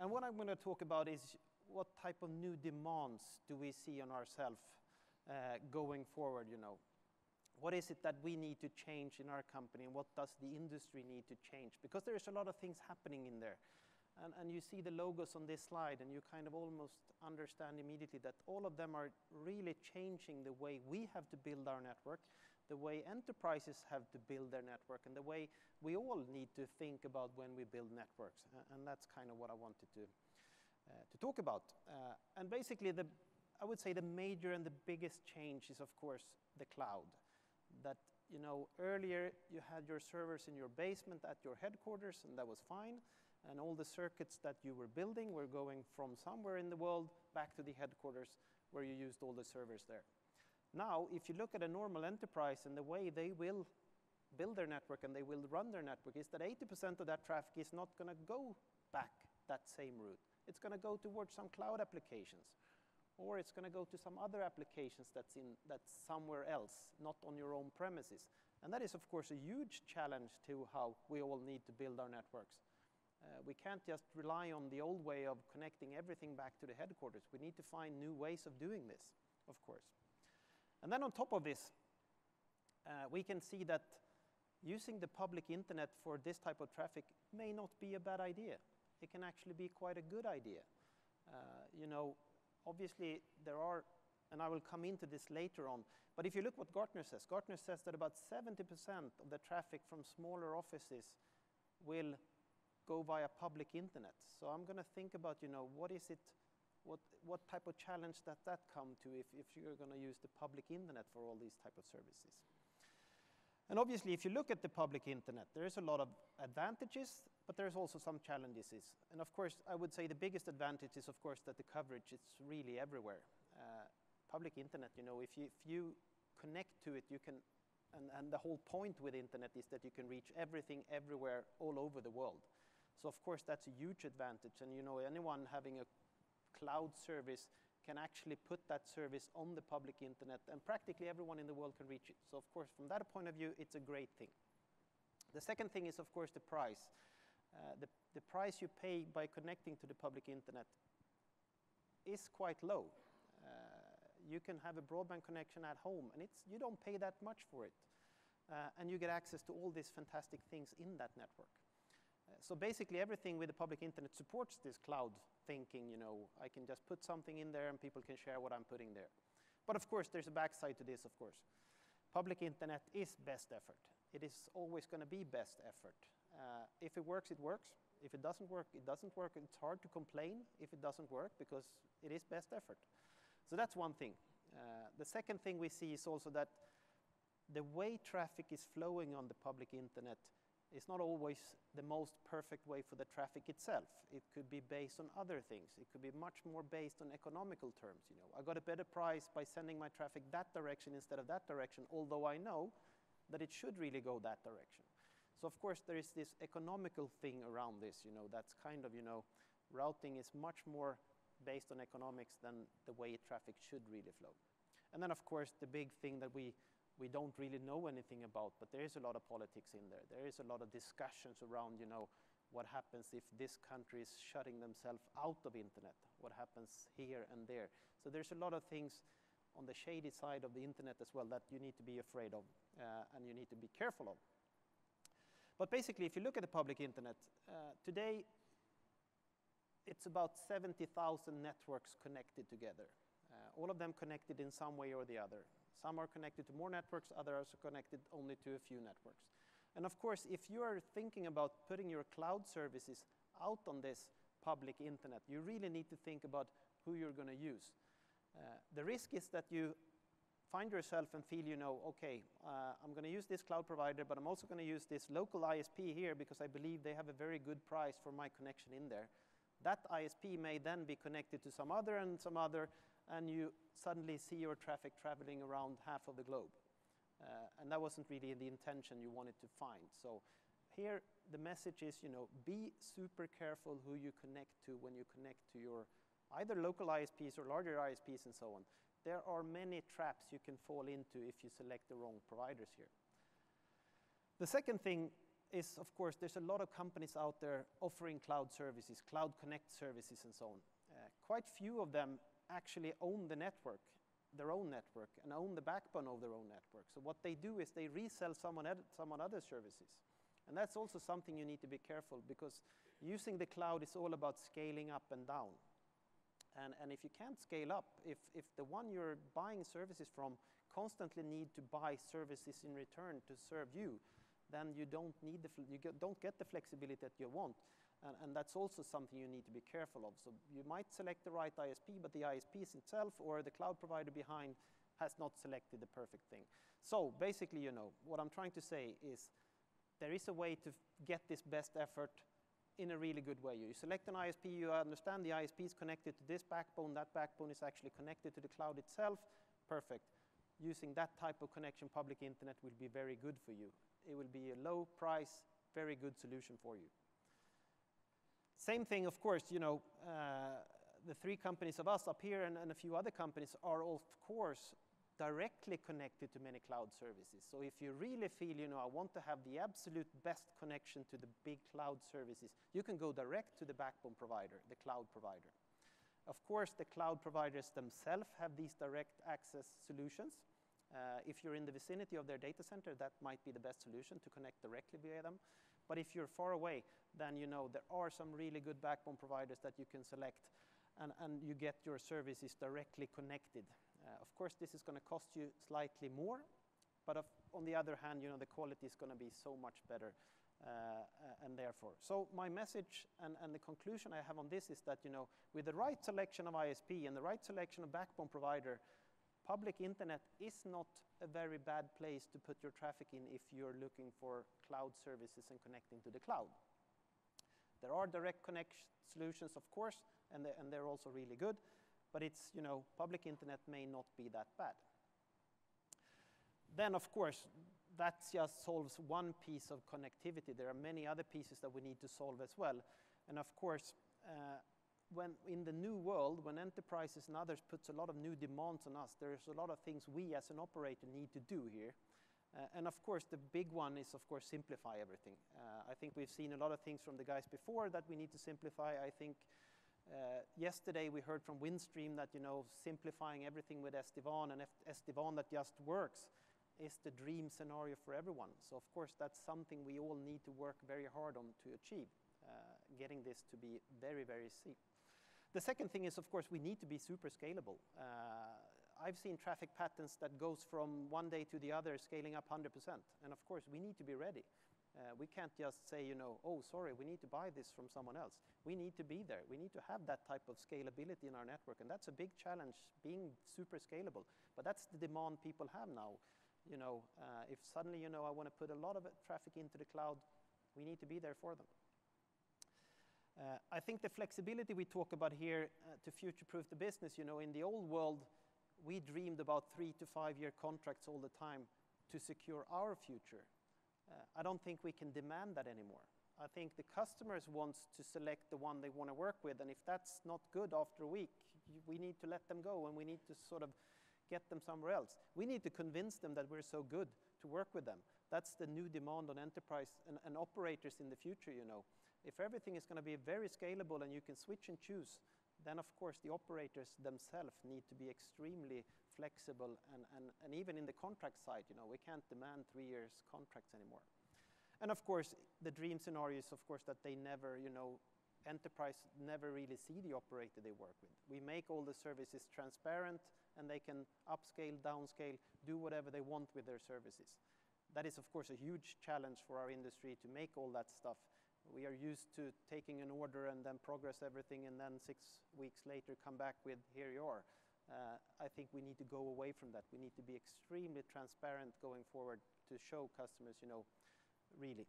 And what I'm going to talk about is what type of new demands do we see on ourselves uh, going forward, you know. What is it that we need to change in our company, and what does the industry need to change? Because there's a lot of things happening in there. And, and you see the logos on this slide, and you kind of almost understand immediately that all of them are really changing the way we have to build our network, the way enterprises have to build their network, and the way we all need to think about when we build networks. And that's kind of what I wanted to, uh, to talk about. Uh, and basically, the, I would say the major and the biggest change is, of course, the cloud. That, you know, earlier you had your servers in your basement at your headquarters, and that was fine. And all the circuits that you were building were going from somewhere in the world back to the headquarters where you used all the servers there. Now, if you look at a normal enterprise and the way they will build their network and they will run their network is that eighty percent of that traffic is not going to go back that same route. It's going to go towards some cloud applications, or it's going to go to some other applications that's, in, that's somewhere else, not on your own premises. And that is, of course, a huge challenge to how we all need to build our networks. Uh, we can't just rely on the old way of connecting everything back to the headquarters. We need to find new ways of doing this, of course. And then on top of this, uh, we can see that using the public internet for this type of traffic may not be a bad idea. It can actually be quite a good idea. Uh, you know, obviously there are, and I will come into this later on, but if you look what Gartner says, Gartner says that about seventy percent of the traffic from smaller offices will go via public internet. So I'm going to think about, you know, what is it, what, what type of challenge that that come to if, if you're going to use the public internet for all these type of services. And obviously, if you look at the public internet, there is a lot of advantages, but there's also some challenges. And of course, I would say the biggest advantage is, of course, that the coverage is really everywhere. Uh, public internet, you know, if you, if you connect to it, you can, and, and the whole point with internet is that you can reach everything, everywhere, all over the world. So of course, that's a huge advantage. And you know, anyone having a cloud service can actually put that service on the public internet, and practically everyone in the world can reach it. So of course, from that point of view, it's a great thing. The second thing is, of course, the price. Uh, the, the price you pay by connecting to the public internet is quite low. Uh, you can have a broadband connection at home, and it's, you don't pay that much for it. Uh, and you get access to all these fantastic things in that network. So basically everything with the public internet supports this cloud thinking, you know, I can just put something in there and people can share what I'm putting there. But of course, there's a backside to this, of course. Public internet is best effort. It is always going to be best effort. Uh, if it works, it works. If it doesn't work, it doesn't work. It's hard to complain if it doesn't work because it is best effort. So that's one thing. Uh, the second thing we see is also that the way traffic is flowing on the public internet, it's not always the most perfect way for the traffic itself. It could be based on other things. It could be much more based on economical terms. You know, I got a better price by sending my traffic that direction instead of that direction, although I know that it should really go that direction. So of course there is this economical thing around this, you know, that's kind of, you know, routing is much more based on economics than the way traffic should really flow. And then of course the big thing that we We don't really know anything about, but there is a lot of politics in there. There is a lot of discussions around, you know, what happens if this country is shutting themselves out of internet? What happens here and there? So there's a lot of things on the shady side of the internet as well that you need to be afraid of uh, and you need to be careful of. But basically, if you look at the public internet, uh, today it's about seventy thousand networks connected together. Uh, all of them connected in some way or the other. Some are connected to more networks, others are connected only to a few networks. And of course, if you are thinking about putting your cloud services out on this public internet, you really need to think about who you're going to use. Uh, the risk is that you find yourself and feel, you know, okay, uh, I'm going to use this cloud provider, but I'm also going to use this local I S P here because I believe they have a very good price for my connection in there. That I S P may then be connected to some other and some other, and you suddenly see your traffic traveling around half of the globe. Uh, and that wasn't really the intention you wanted to find. So here the message is, you know, be super careful who you connect to when you connect to your either local I S Ps or larger I S Ps and so on. There are many traps you can fall into if you select the wrong providers here. The second thing is, of course, there's a lot of companies out there offering cloud services, cloud connect services and so on. Uh, quite few of them actually own the network, their own network, and own the backbone of their own network. So what they do is they resell someone, someone other services. And that's also something you need to be careful, because using the cloud is all about scaling up and down. And, and if you can't scale up, if, if the one you're buying services from constantly need to buy services in return to serve you, then you don't, need the, you don't get the flexibility that you want. And, and that's also something you need to be careful of. So you might select the right I S P, but the I S P itself or the cloud provider behind has not selected the perfect thing. So basically, you know, what I'm trying to say is there is a way to get this best effort in a really good way. You select an I S P, you understand the I S P is connected to this backbone, that backbone is actually connected to the cloud itself, perfect. Using that type of connection, public internet will be very good for you. it will be a low price, very good solution for you. Same thing, of course, you know, uh, the three companies of us up here and, and a few other companies are, of course, directly connected to many cloud services. So if you really feel, you know, I want to have the absolute best connection to the big cloud services, you can go direct to the backbone provider, the cloud provider. Of course, the cloud providers themselves have these direct access solutions. Uh, if you're in the vicinity of their data center, that might be the best solution to connect directly via them. But if you're far away, then you know there are some really good backbone providers that you can select, and, and you get your services directly connected. Uh, of course, this is going to cost you slightly more, but of, on the other hand, you know the quality is going to be so much better, uh, and therefore. So my message and, and the conclusion I have on this is that you know with the right selection of I S P and the right selection of backbone provider, public internet is not a very bad place to put your traffic in if you're looking for cloud services and connecting to the cloud. There are direct connect solutions, of course, and they're, and they're also really good, but it's, you know, public internet may not be that bad. Then, of course, that just solves one piece of connectivity. There are many other pieces that we need to solve as well, and of course, uh, when in the new world, when enterprises and others puts a lot of new demands on us, there's a lot of things we as an operator need to do here. Uh, and of course, the big one is, of course, simplify everything. Uh, I think we've seen a lot of things from the guys before that we need to simplify. I think uh, yesterday we heard from Windstream that, you know, simplifying everything with S D WAN and S D WAN that just works is the dream scenario for everyone. So of course, that's something we all need to work very hard on to achieve, uh, getting this to be very, very simple. The second thing is, of course, we need to be super scalable. Uh, I've seen traffic patterns that goes from one day to the other, scaling up one hundred percent. And of course, we need to be ready. Uh, we can't just say, you know, oh, sorry, we need to buy this from someone else. We need to be there. We need to have that type of scalability in our network. And that's a big challenge, being super scalable. But that's the demand people have now. You know, uh, if suddenly, you know, I want to put a lot of traffic into the cloud, we need to be there for them. Uh, I think the flexibility we talk about here uh, to future-proof the business, you know, in the old world, we dreamed about three to five-year contracts all the time to secure our future. Uh, I don't think we can demand that anymore. I think the customers want to select the one they want to work with, and if that's not good after a week, we need to let them go and we need to sort of get them somewhere else. We need to convince them that we're so good to work with them. That's the new demand on enterprise and, and operators in the future, you know. If everything is going to be very scalable and you can switch and choose, then of course the operators themselves need to be extremely flexible and, and, and even in the contract side, you know, we can't demand three years contracts anymore. And of course, the dream scenario is of course that they never, you know, enterprise never really see the operator they work with. We make all the services transparent and they can upscale, downscale, do whatever they want with their services. That is of course a huge challenge for our industry to make all that stuff. We are used to taking an order and then progress everything and then six weeks later come back with, here you are. Uh, I think we need to go away from that. We need to be extremely transparent going forward to show customers, you know, really.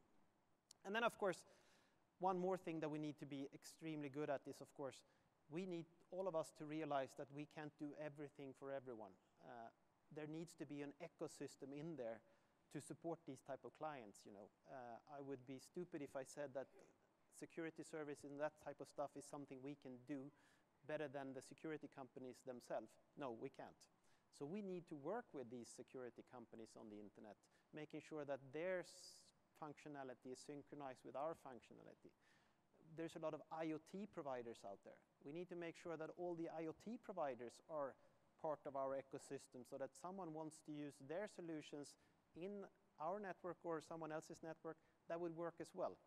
And then of course, one more thing that we need to be extremely good at is of course, we need all of us to realize that we can't do everything for everyone. Uh, there needs to be an ecosystem in there to support these type of clients, you know. Uh, I would be stupid if I said that security service and that type of stuff is something we can do better than the security companies themselves. No, we can't. So we need to work with these security companies on the internet, making sure that their functionality is synchronized with our functionality. There's a lot of I O T providers out there. We need to make sure that all the I O T providers are part of our ecosystem so that someone wants to use their solutions in our network or someone else's network, that will work as well.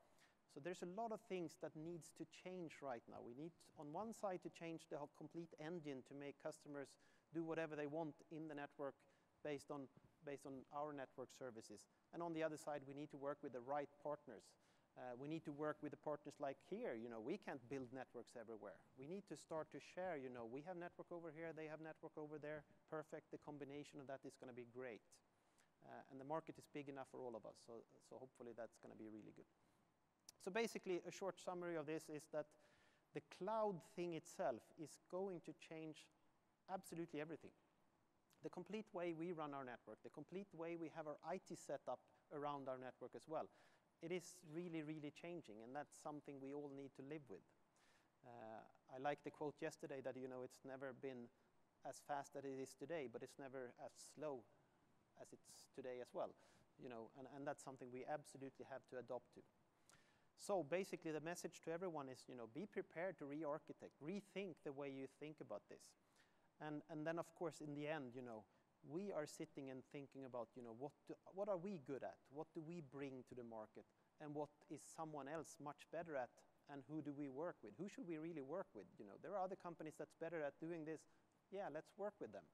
So there's a lot of things that needs to change right now. We need, on one side, to change the whole complete engine to make customers do whatever they want in the network based on, based on our network services. And on the other side, we need to work with the right partners. Uh, we need to work with the partners like here. You know, we can't build networks everywhere. We need to start to share, you know, we have network over here, they have network over there. Perfect, the combination of that is going to be great. Uh, and the market is big enough for all of us, so, so hopefully that's going to be really good. So basically, a short summary of this is that the cloud thing itself is going to change absolutely everything. The complete way we run our network, the complete way we have our I T set up, around our network as well. It is really, really changing, and that's something we all need to live with. Uh, I like the quote yesterday that, you know, it's never been as fast as it is today, but it's never as slow as it's today as well, you know, and, and that's something we absolutely have to adopt to. So basically the message to everyone is, you know, be prepared to re-architect, rethink the way you think about this. And, and then of course in the end, you know, we are sitting and thinking about, you know, what, do, what are we good at? What do we bring to the market? And what is someone else much better at? And who do we work with? Who should we really work with? You know, there are other companies that's better at doing this. Yeah, let's work with them.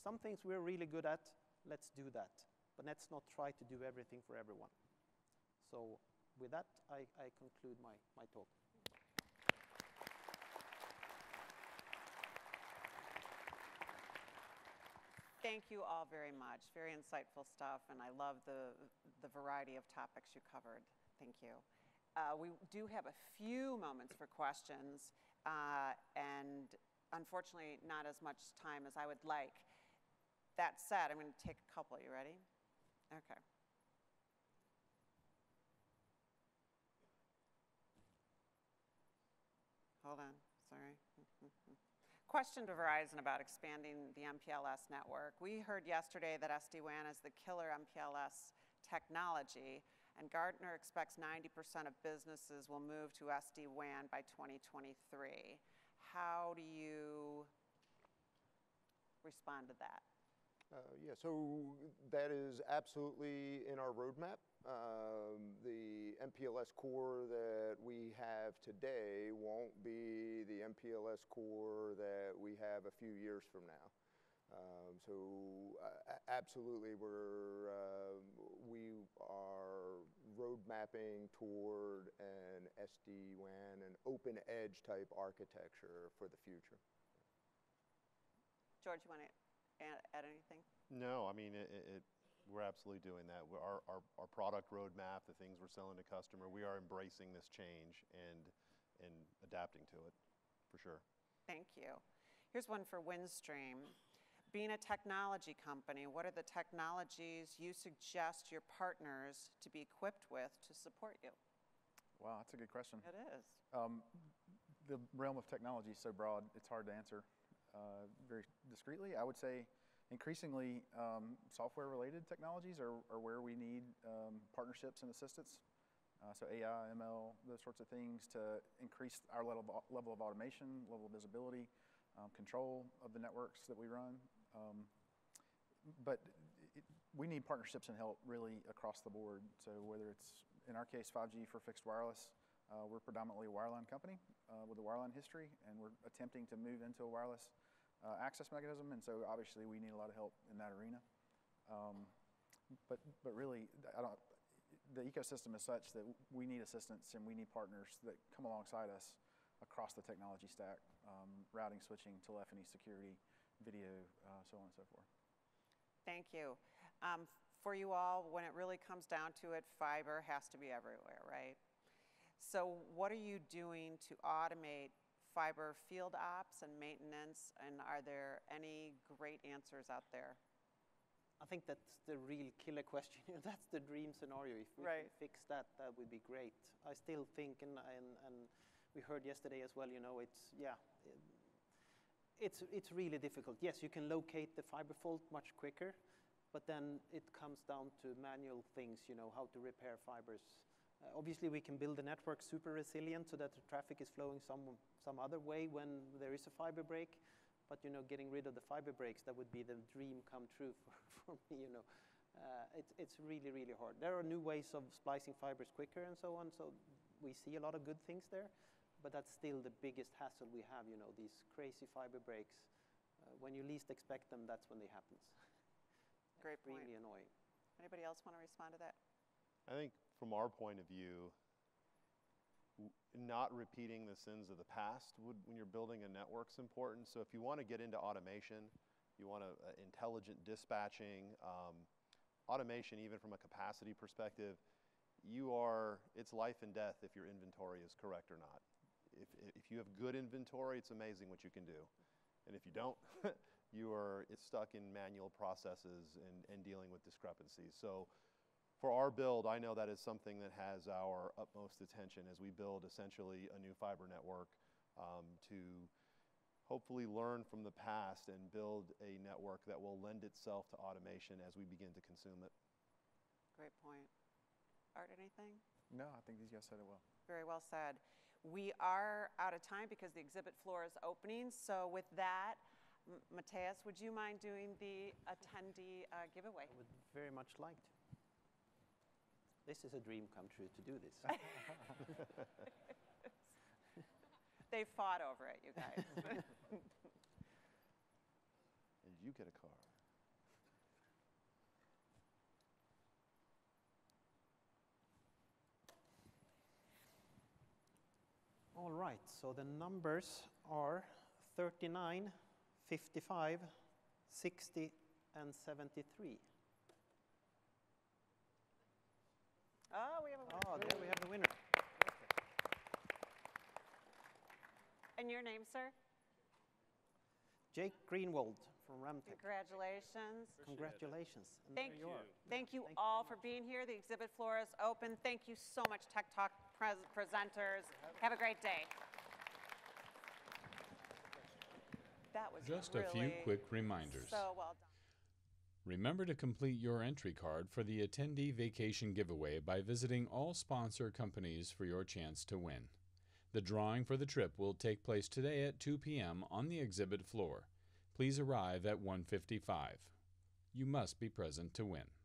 Some things we're really good at, let's do that. But let's not try to do everything for everyone. So with that, I, I conclude my, my talk. Thank you all very much. Very insightful stuff, and I love the, the variety of topics you covered. Thank you. Uh, we do have a few moments for questions, uh, and unfortunately not as much time as I would like. That said, I'm going to take a couple. You ready? Okay. Hold on, sorry. Question to Verizon about expanding the M P L S network. We heard yesterday that S D WAN is the killer M P L S technology, and Gartner expects ninety percent of businesses will move to S D WAN by twenty twenty-three. How do you respond to that? Uh, yeah, so that is absolutely in our roadmap. Um, the M P L S core that we have today won't be the M P L S core that we have a few years from now. Um, so uh, absolutely, we're, uh, we are road mapping toward an S D WAN, an open edge type architecture for the future. George, you want to add, add anything? No, I mean, it, it we're absolutely doing that. Our, our, our product roadmap, the things we're selling to customer, we are embracing this change and, and adapting to it, for sure. Thank you. Here's one for Windstream. Being a technology company, what are the technologies you suggest your partners to be equipped with to support you? Wow, that's a good question. It is. Um, the realm of technology is so broad, it's hard to answer uh, very discreetly. I would say increasingly, um, software-related technologies are, are where we need um, partnerships and assistance. Uh, so A I, M L, those sorts of things to increase our level of, level of automation, level of visibility, um, control of the networks that we run. Um, but it, we need partnerships and help really across the board. So whether it's, in our case, five G for fixed wireless, uh, we're predominantly a wireline company uh, with a wireline history, and we're attempting to move into a wireless Uh, access mechanism, and so obviously we need a lot of help in that arena. Um, but but really, I don't, the ecosystem is such that we need assistance and we need partners that come alongside us across the technology stack, um, routing, switching, telephony, security, video, uh, so on and so forth. Thank you. Um, for you all, when it really comes down to it, fiber has to be everywhere, right? So what are you doing to automate fiber field ops and maintenance, and are there any great answers out there? I think that's the real killer question. That's the dream scenario. If we right. can fix that, that would be great. I still think, and, and, and we heard yesterday as well, you know, it's, yeah, it's, it's really difficult. Yes, you can locate the fiber fault much quicker, but then it comes down to manual things, you know, how to repair fibers. Obviously, we can build a network super resilient so that the traffic is flowing some, some other way when there is a fiber break. But, you know, getting rid of the fiber breaks, that would be the dream come true for, for me, you know. Uh, it, it's really, really hard. There are new ways of splicing fibers quicker and so on. So we see a lot of good things there. But that's still the biggest hassle we have, you know, these crazy fiber breaks. Uh, when you least expect them, that's when they happen. Great point. Really annoying. Anybody else want to respond to that? I think from our point of view, not repeating the sins of the past would, when you're building a network is important. So if you want to get into automation, you want to, uh, intelligent dispatching, um, automation even from a capacity perspective, you are, it's life and death if your inventory is correct or not. If, if you have good inventory, it's amazing what you can do. And if you don't, you are, it's stuck in manual processes and, and dealing with discrepancies. So for our build, I know that is something that has our utmost attention as we build essentially a new fiber network um, to hopefully learn from the past and build a network that will lend itself to automation as we begin to consume it. Great point. Art, anything? No, I think these guys said it well. Very well said. We are out of time because the exhibit floor is opening. So with that, Mateus, would you mind doing the attendee uh, giveaway? I would very much like to. This is a dream come true to do this. They fought over it, you guys. And you get a car. All right, so the numbers are thirty-nine, fifty-five, sixty, and seventy-three. Oh, we have a winner. Oh, there we have the winner. And your name, sir? Jake Greenwald from Ramtech. Congratulations. Congratulations. Thank you. Thank you all for being here. The exhibit floor is open. Thank you so much, Tech Talk pres- presenters. Have a great day. That was just a few quick reminders. So well done. Remember to complete your entry card for the attendee vacation giveaway by visiting all sponsor companies for your chance to win. The drawing for the trip will take place today at two p m on the exhibit floor. Please arrive at one fifty-five. You must be present to win.